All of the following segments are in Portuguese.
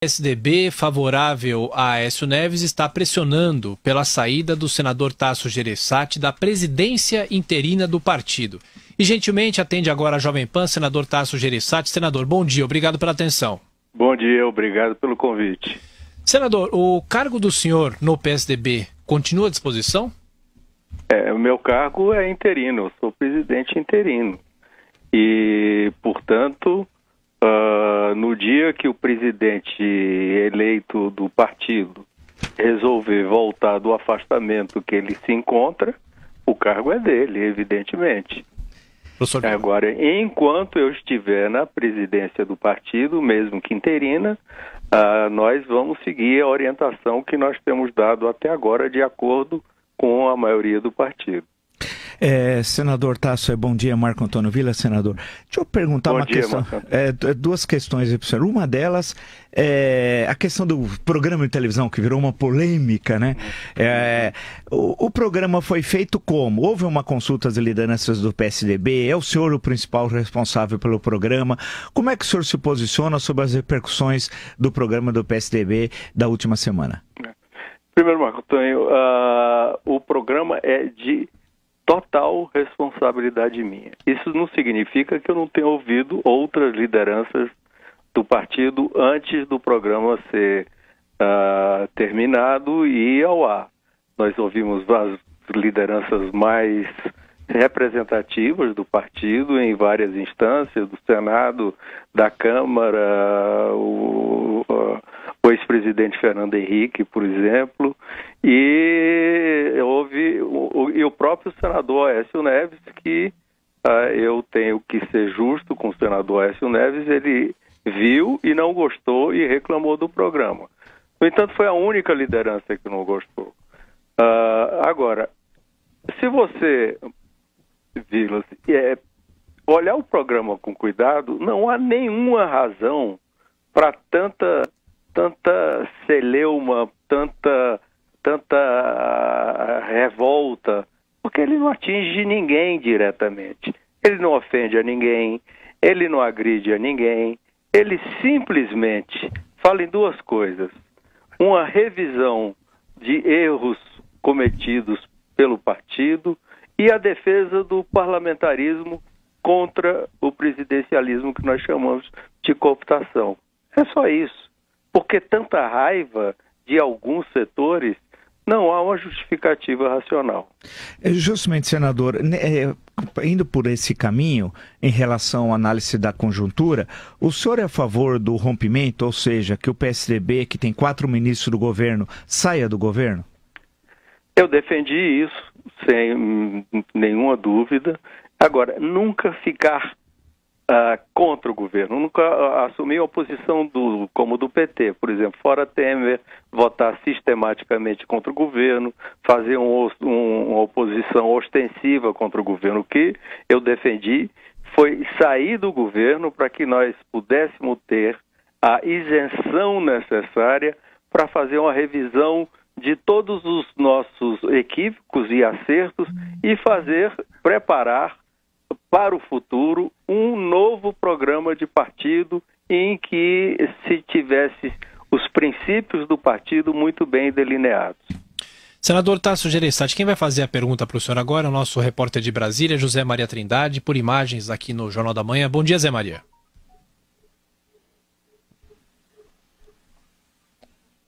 O PSDB, favorável a Aécio Neves, está pressionando pela saída do senador Tasso Jereissati da presidência interina do partido. E gentilmente atende agora a Jovem Pan, senador Tasso Jereissati. Senador, bom dia, obrigado pela atenção. Bom dia, obrigado pelo convite. Senador, o cargo do senhor no PSDB continua à disposição? O meu cargo é interino, eu sou presidente interino. E, portanto, no dia que o presidente eleito do partido resolver voltar do afastamento que ele se encontra, o cargo é dele, evidentemente. Professor... Agora, enquanto eu estiver na presidência do partido, mesmo que interina, nós vamos seguir a orientação que nós temos dado até agora de acordo com a maioria do partido. Senador Tasso, bom dia, Marco Antônio Vila, senador. Deixa eu perguntar uma questão, duas questões aí para o senhor. Uma delas é a questão do programa de televisão, que virou uma polêmica, né? O programa foi feito como? Houve uma consulta às lideranças do PSDB? É o senhor o principal responsável pelo programa? Como é que o senhor se posiciona sobre as repercussões do programa do PSDB da última semana? Primeiro, Marco Antônio, o programa é de total responsabilidade minha. Isso não significa que eu não tenha ouvido outras lideranças do partido antes do programa ser terminado e ir ao ar. Nós ouvimos as lideranças mais representativas do partido em várias instâncias, do Senado, da Câmara, o ex-presidente Fernando Henrique, por exemplo, e houve o próprio senador Aécio Neves, que eu tenho que ser justo com o senador Aécio Neves, ele viu e não gostou e reclamou do programa. No entanto, foi a única liderança que não gostou. Agora, se você, Vila, olhar o programa com cuidado, não há nenhuma razão para tanta celeuma, tanta revolta, porque ele não atinge ninguém diretamente. Ele não ofende a ninguém, ele não agride a ninguém, ele simplesmente fala em duas coisas: uma revisão de erros cometidos pelo partido e a defesa do parlamentarismo contra o presidencialismo que nós chamamos de cooptação. É só isso. Porque tanta raiva de alguns setores, não há uma justificativa racional. Justamente, senador, indo por esse caminho, em relação à análise da conjuntura, o senhor é a favor do rompimento, ou seja, que o PSDB, que tem 4 ministros do governo, saia do governo? Eu defendi isso, sem nenhuma dúvida. Agora, nunca ficar contra o governo, nunca assumir a posição como do PT, por exemplo, fora Temer, votar sistematicamente contra o governo, fazer uma oposição ostensiva contra o governo. O que eu defendi foi sair do governo para que nós pudéssemos ter a isenção necessária para fazer uma revisão de todos os nossos equívocos e acertos e preparar para o futuro um novo programa de partido em que se tivesse os princípios do partido muito bem delineados. Senador Tasso Jereissati, quem vai fazer a pergunta para o senhor agora é o nosso repórter de Brasília, José Maria Trindade, por imagens aqui no Jornal da Manhã. Bom dia, Zé Maria.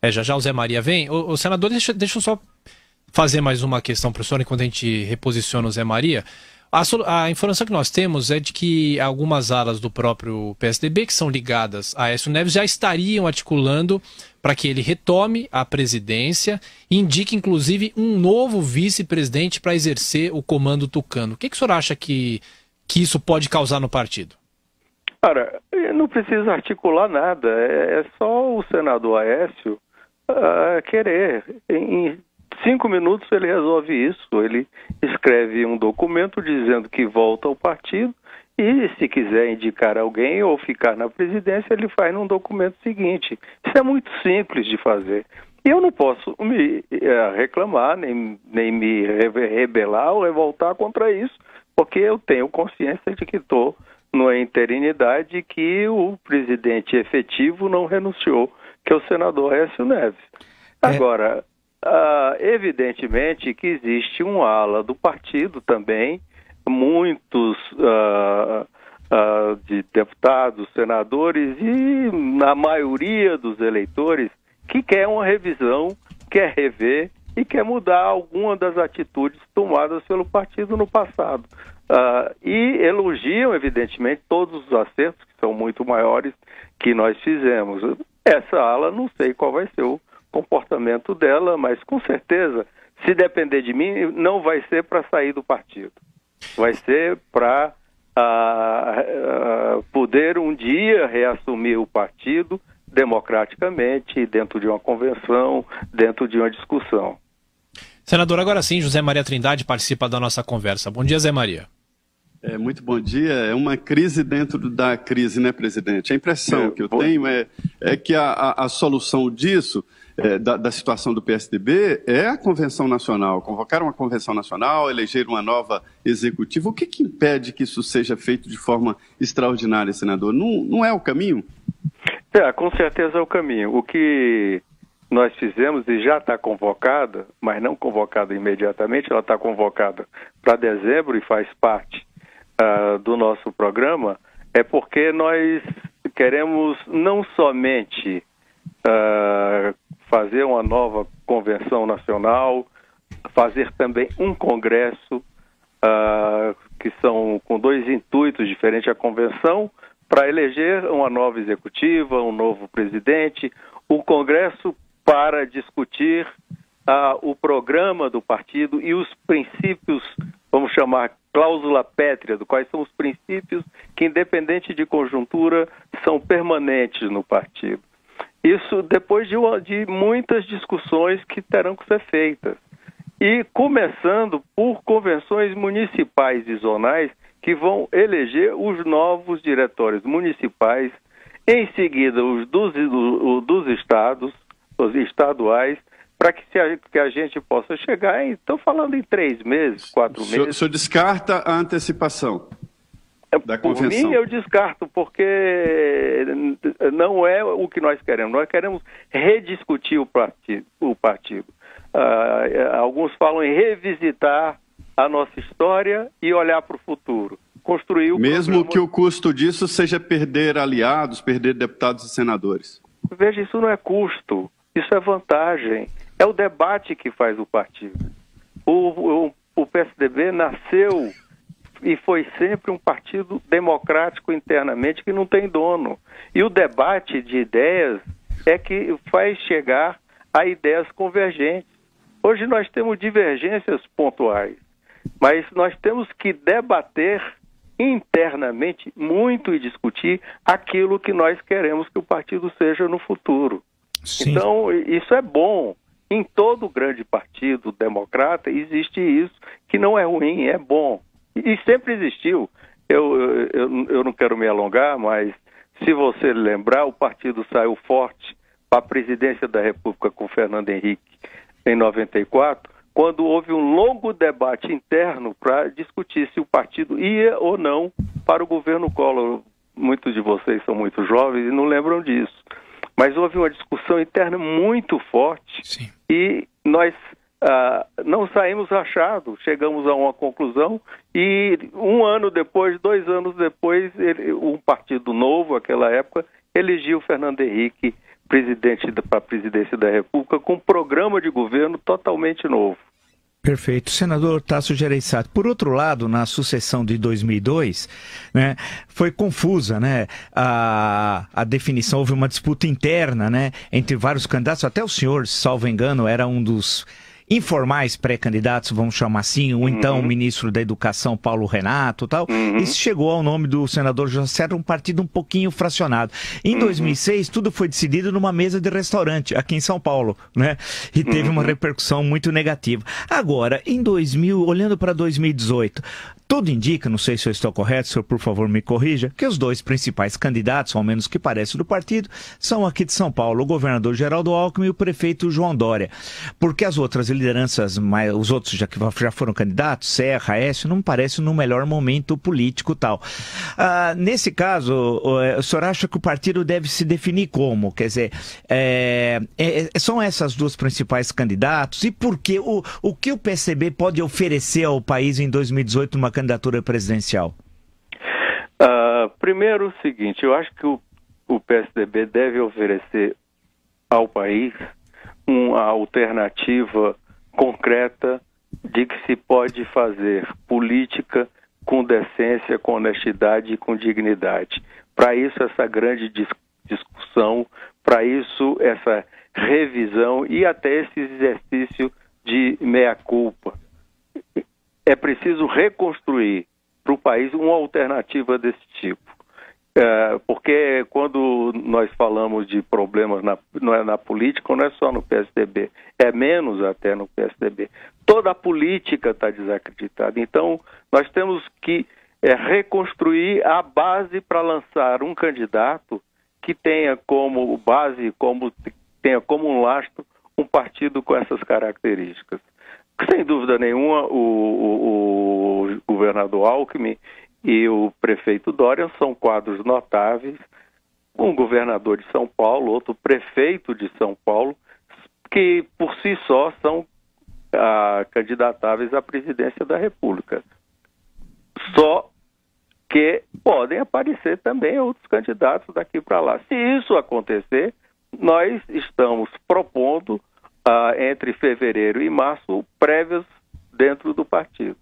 Já o Zé Maria vem. O senador, deixa eu só fazer mais uma questão para o senhor enquanto a gente reposiciona o Zé Maria. A informação que nós temos é de que algumas alas do próprio PSDB, que são ligadas a Aécio Neves, já estariam articulando para que ele retome a presidência e indique, inclusive, um novo vice-presidente para exercer o comando tucano. O que o senhor acha que isso pode causar no partido? Cara, eu não preciso articular nada. É só o senador Aécio querer. Em 5 minutos ele resolve isso, ele escreve um documento dizendo que volta ao partido e, se quiser indicar alguém ou ficar na presidência, ele faz num documento seguinte. Isso é muito simples de fazer. E eu não posso me reclamar, nem me rebelar ou revoltar contra isso, porque eu tenho consciência de que estou numa interinidade que o presidente efetivo não renunciou, que é o senador Aécio Neves. Agora, evidentemente que existe um ala do partido também, muitos de deputados, senadores e na maioria dos eleitores que quer uma revisão, quer rever e quer mudar alguma das atitudes tomadas pelo partido no passado. E elogiam, evidentemente, todos os acertos, que são muito maiores, que nós fizemos. Essa ala, não sei qual vai ser o comportamento dela, mas com certeza, se depender de mim, não vai ser para sair do partido. Vai ser para poder um dia reassumir o partido democraticamente, dentro de uma convenção, dentro de uma discussão. Senador, agora sim, José Maria Trindade participa da nossa conversa. Bom dia, Zé Maria. Muito bom dia. É uma crise dentro da crise, né, presidente? A impressão que eu tenho é que a solução disso, da situação do PSDB, é a Convenção Nacional. Convocar uma Convenção Nacional, eleger uma nova executiva. O que impede que isso seja feito de forma extraordinária, senador? Não é o caminho? Com certeza é o caminho. O que nós fizemos, e já está convocada, mas não convocada imediatamente, ela está convocada para dezembro e faz parte do nosso programa, é porque nós queremos não somente fazer uma nova convenção nacional, fazer também um congresso, que são com dois intuitos diferentes, a convenção para eleger uma nova executiva, um novo presidente, o congresso para discutir o programa do partido e os princípios, vamos chamar cláusula pétrea, quais são os princípios que, independente de conjuntura, são permanentes no partido. Isso depois de muitas discussões que terão que ser feitas. E começando por convenções municipais e zonais que vão eleger os novos diretórios municipais, em seguida os dos estados, os estaduais, para que a gente possa chegar, estou falando em 3 meses, 4 meses. O senhor descarta a antecipação da convenção? Por mim eu descarto, porque não é o que nós queremos. Nós queremos rediscutir o partido. Alguns falam em revisitar a nossa história e olhar para o futuro. Construir o mesmo que o custo disso seja perder aliados, perder deputados e senadores. Veja, isso não é custo. Isso é vantagem, é o debate que faz o partido. O PSDB nasceu e foi sempre um partido democrático internamente que não tem dono. E o debate de ideias é que faz chegar a ideias convergentes. Hoje nós temos divergências pontuais, mas nós temos que debater internamente muito e discutir aquilo que nós queremos que o partido seja no futuro. Sim. Então, isso é bom. Em todo grande partido democrata existe isso, que não é ruim, é bom. E sempre existiu. Eu não quero me alongar, mas se você lembrar, o partido saiu forte para a presidência da República com Fernando Henrique em 94, quando houve um longo debate interno para discutir se o partido ia ou não para o governo Collor. Muitos de vocês são muito jovens e não lembram disso. Mas houve uma discussão interna muito forte. Sim. E nós não saímos rachados, chegamos a uma conclusão e um ano depois, 2 anos depois, um partido novo, naquela época, elegiu Fernando Henrique presidente para a presidência da República com um programa de governo totalmente novo. Perfeito. Senador Tasso Jereissati, por outro lado, na sucessão de 2002, né, foi confusa, né, a definição, houve uma disputa interna, né, entre vários candidatos, até o senhor, salvo engano, era um dos informais pré-candidatos, vamos chamar assim, ou então o ministro da Educação, Paulo Renato, tal. Isso chegou ao nome do senador José Serra, um partido um pouquinho fracionado. Em 2006, tudo foi decidido numa mesa de restaurante, aqui em São Paulo, né? E teve uma repercussão muito negativa. Agora, em 2000, olhando para 2018... Tudo indica, não sei se eu estou correto, senhor, por favor me corrija, que os dois principais candidatos, ao menos que parece do partido, são aqui de São Paulo, o governador Geraldo Alckmin e o prefeito João Dória. Porque as outras lideranças, os outros já foram candidatos, Serra, Aécio, não parece no melhor momento político tal. Nesse caso, o senhor acha que o partido deve se definir como? Quer dizer, são essas duas principais candidatos e por que o que o PSDB pode oferecer ao país em 2018 numa candidatura presidencial? Primeiro o seguinte, eu acho que o PSDB deve oferecer ao país uma alternativa concreta de que se pode fazer política com decência, com honestidade e com dignidade. Para isso, essa grande discussão, para isso, essa revisão e até esse exercício de meia-culpa. É preciso reconstruir para o país uma alternativa desse tipo. Porque quando nós falamos de problemas na política, não é só no PSDB, é menos até no PSDB. Toda a política está desacreditada. Então, nós temos que reconstruir a base para lançar um candidato que tenha como base, tenha como um lastro, um partido com essas características. Sem dúvida nenhuma, o governador Alckmin e o prefeito Dória são quadros notáveis, um governador de São Paulo, outro prefeito de São Paulo, que por si só são candidatáveis à presidência da República. Só que podem aparecer também outros candidatos daqui para lá. Se isso acontecer, nós estamos propondo, entre fevereiro e março, prévias dentro do partido.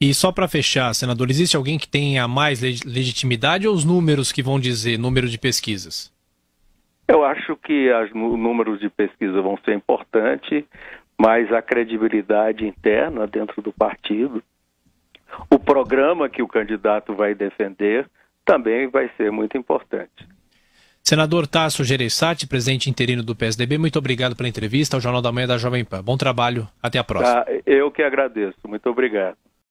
E só para fechar, senador, existe alguém que tenha mais legitimidade ou os números que vão dizer, número de pesquisas? Eu acho que os números de pesquisa vão ser importantes, mas a credibilidade interna dentro do partido, o programa que o candidato vai defender também vai ser muito importante. Senador Tasso Jereissati, presidente interino do PSDB, muito obrigado pela entrevista ao Jornal da Manhã da Jovem Pan. Bom trabalho, até a próxima. Eu que agradeço, muito obrigado.